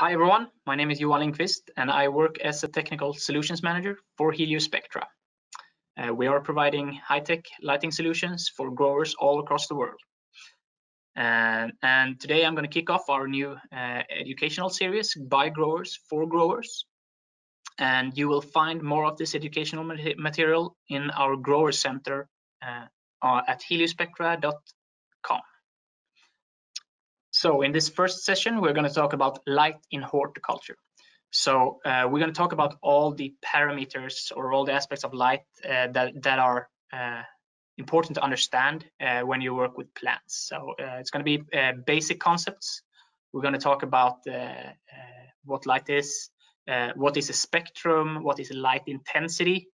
Hi everyone, my name is Johan Lindqvist and I work as a Technical Solutions Manager for Heliospectra. We are providing high-tech lighting solutions for growers all across the world. And today I'm going to kick off our new educational series, By Growers for Growers. And you will find more of this educational material in our Grower Center at heliospectra.com. So in this first session, we're going to talk about light in horticulture. So we're going to talk about all the parameters or all the aspects of light that are important to understand when you work with plants. So it's going to be basic concepts. We're going to talk about what light is, what is a spectrum, what is light intensity.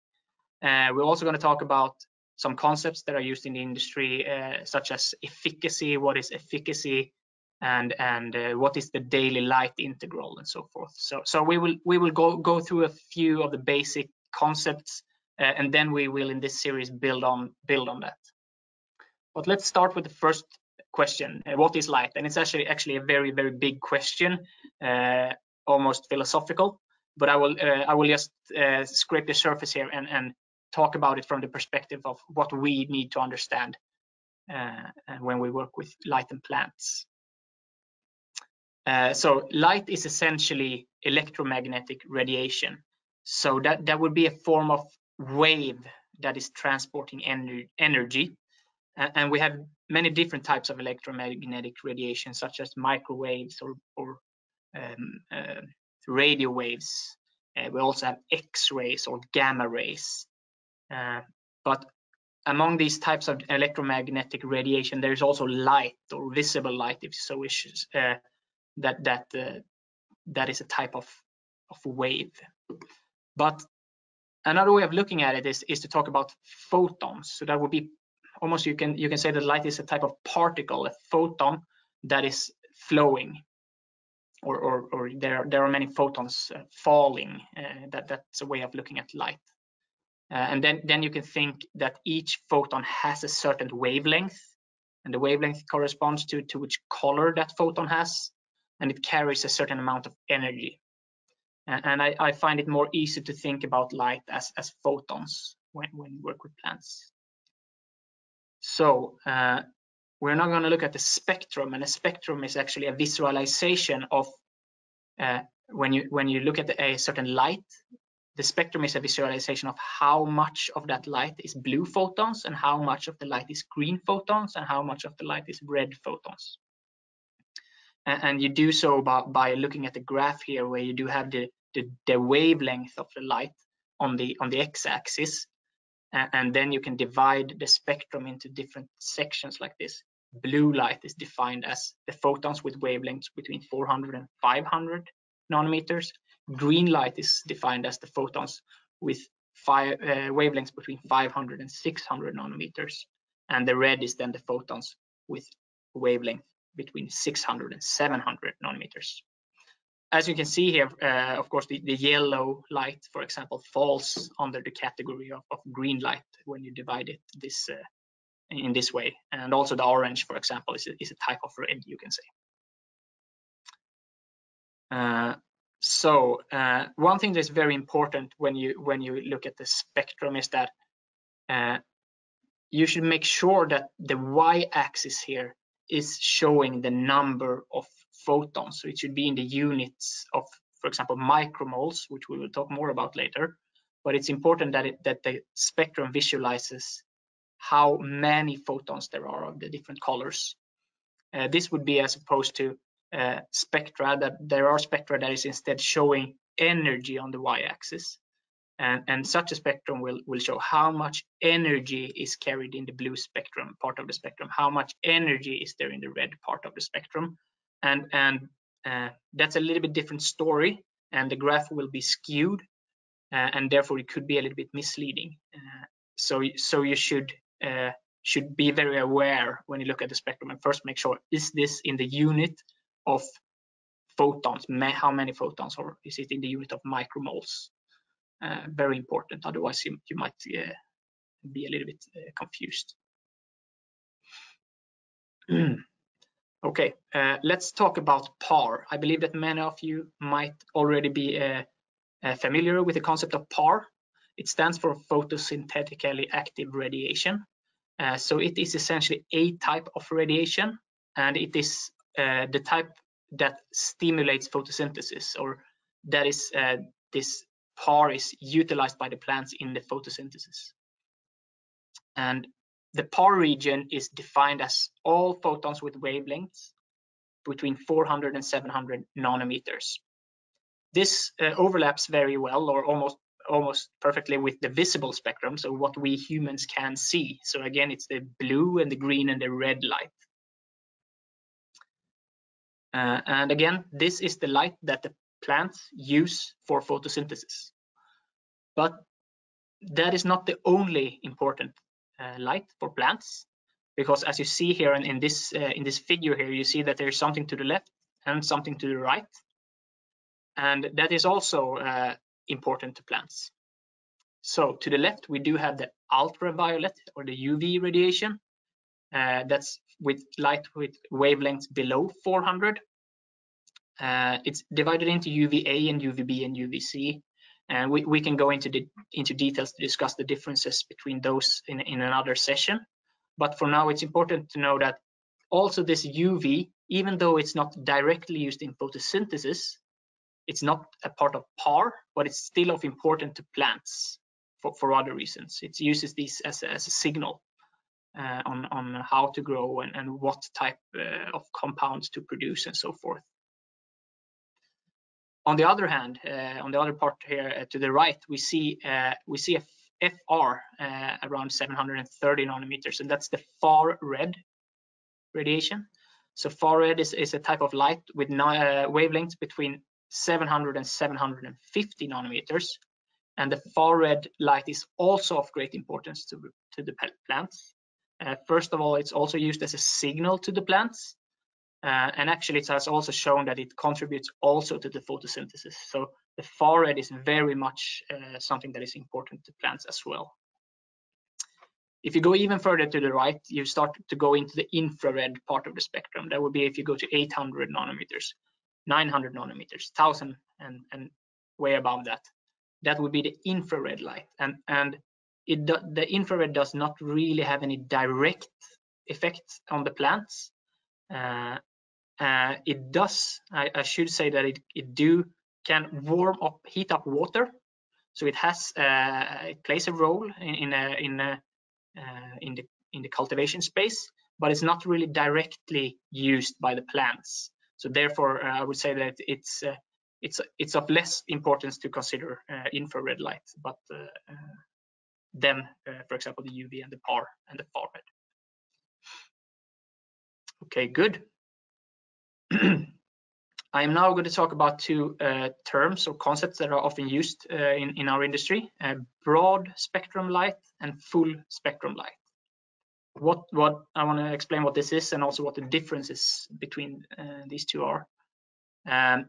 We're also going to talk about some concepts that are used in the industry, such as efficacy, what is efficacy, and what is the daily light integral and so forth. So we will go through a few of the basic concepts, and then we will in this series build on that. But let's start with the first question: what is light? And it's actually a very, very big question, almost philosophical. But I will just scrape the surface here and talk about it from the perspective of what we need to understand when we work with light and plants. So light is essentially electromagnetic radiation. So that would be a form of wave that is transporting energy. And we have many different types of electromagnetic radiation, such as microwaves or radio waves. We also have X-rays or gamma rays. But among these types of electromagnetic radiation, there is also light, or visible light, if so wishes. That is a type of wave. But another way of looking at it is to talk about photons. So that would be almost, you can say that light is a type of particle, a photon that is flowing, or there are many photons falling. That's a way of looking at light. And then you can think that each photon has a certain wavelength, and the wavelength corresponds to which color that photon has. And it carries a certain amount of energy. And I find it more easy to think about light as photons when you work with plants. So we're now going to look at the spectrum, and a spectrum is actually a visualization of when you look at a certain light. The spectrum is a visualization of how much of that light is blue photons, and how much of the light is green photons, and how much of the light is red photons. And you do so by looking at the graph here, where you do have the wavelength of the light on the x-axis, and then you can divide the spectrum into different sections like this. Blue light is defined as the photons with wavelengths between 400 and 500 nanometers. Green light is defined as the photons with wavelengths between 500 and 600 nanometers, and the red is then the photons with wavelength between 600 and 700 nanometers. As you can see here, of course, the yellow light, for example, falls under the category of green light when you divide it in this way. And also the orange, for example, is a type of red, you can say. So one thing that's very important when you look at the spectrum is that you should make sure that the y-axis here is showing the number of photons, so it should be in the units of, for example, micromoles, which we will talk more about later. But it's important that the spectrum visualizes how many photons there are of the different colors. This would be as opposed to spectra, that there are spectra that is instead showing energy on the y-axis, and such a spectrum will show how much energy is carried in the blue spectrum part of the spectrum, how much energy is there in the red part of the spectrum, and that's a little bit different story, and the graph will be skewed, and therefore it could be a little bit misleading. So you should be very aware when you look at the spectrum, and first make sure, is this in the unit of photons, how many photons, or is it in the unit of micromoles? Very important, otherwise you might be a little bit confused. Okay, let's talk about PAR. I believe that many of you might already be familiar with the concept of PAR. It stands for photosynthetically active radiation. So it is essentially a type of radiation, and it is the type that stimulates photosynthesis, or that is this PAR is utilized by the plants in the photosynthesis. And the PAR region is defined as all photons with wavelengths between 400 and 700 nanometers. This overlaps very well, or almost perfectly, with the visible spectrum, so what we humans can see. So again, it's the blue and the green and the red light. And again, this is the light that the plants use for photosynthesis. But that is not the only important light for plants, because as you see here and in this figure here, you see that there's something to the left and something to the right, and that is also important to plants. So to the left we do have the ultraviolet, or the UV radiation, that's with light with wavelengths below 400. It's divided into UVA and UVB and UVC, and we can go into details to discuss the differences between those in another session. But for now, it's important to know that also this UV, even though it's not directly used in photosynthesis, it's not a part of PAR, but it's still of importance to plants for other reasons. It uses these as a signal on how to grow and what type of compounds to produce and so forth. On the other hand, on the other part here to the right, we see a FR around 730 nanometers, and that's the far red radiation. So far red is a type of light with wavelengths between 700 and 750 nanometers, and the far red light is also of great importance to the plants. First of all, it's also used as a signal to the plants. And actually, it has also shown that it contributes also to the photosynthesis. So the far red is very much something that is important to plants as well. If you go even further to the right, you start to go into the infrared part of the spectrum. That would be if you go to 800 nanometers, 900 nanometers, 1000 and way above that. That would be the infrared light. And the infrared does not really have any direct effect on the plants. It does, I should say that it can warm up, heat up water. So it has, it plays a role in the cultivation space, but it's not really directly used by the plants. So therefore, I would say that it's of less importance to consider infrared light, but then, for example, the UV and the PAR and the far red. Okay, good. I am now going to talk about two terms or concepts that are often used in our industry, broad spectrum light and full spectrum light. What I want to explain what this is and also what the differences between these two are.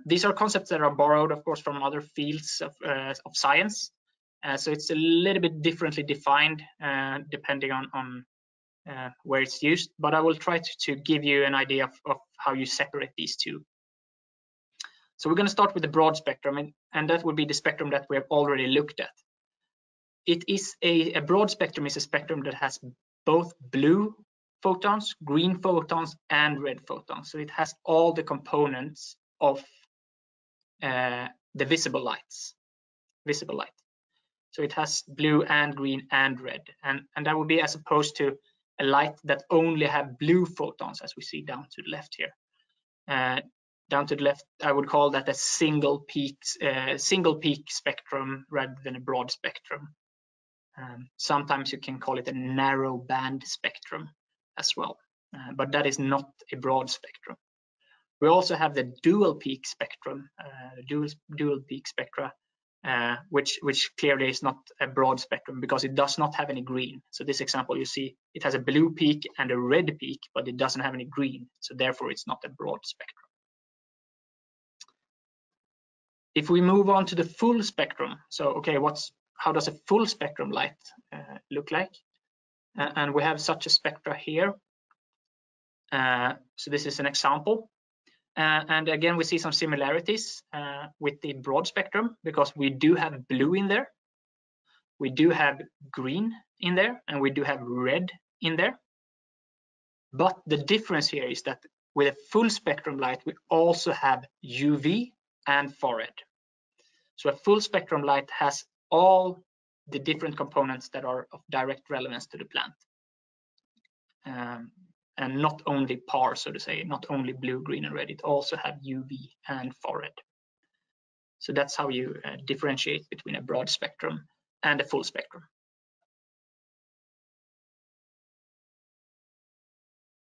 These are concepts that are borrowed, of course, from other fields of science. So it's a little bit differently defined depending on where it's used, but I will try to give you an idea of how you separate these two. So we're going to start with the broad spectrum, and that would be the spectrum that we have already looked at. It is a broad spectrum is a spectrum that has both blue photons, green photons, and red photons. So it has all the components of the visible light. So it has blue and green and red, and that would be as opposed to a light that only have blue photons, as we see down to the left here. Down to the left, I would call that a single peak spectrum rather than a broad spectrum. Sometimes you can call it a narrow band spectrum as well, but that is not a broad spectrum. We also have the dual peak spectrum, dual peak spectra, which clearly is not a broad spectrum because it does not have any green. So this example, you see it has a blue peak and a red peak, but it doesn't have any green. So therefore, it's not a broad spectrum. If we move on to the full spectrum, so okay, how does a full spectrum light look like? And we have such a spectra here. So this is an example. And again, we see some similarities with the broad spectrum, because we do have blue in there, we do have green in there, and we do have red in there. But the difference here is that with a full spectrum light, we also have UV and far red. So a full spectrum light has all the different components that are of direct relevance to the plant. And not only PAR, so to say, not only blue, green, and red, it also have UV and far red. So that's how you differentiate between a broad spectrum and a full spectrum.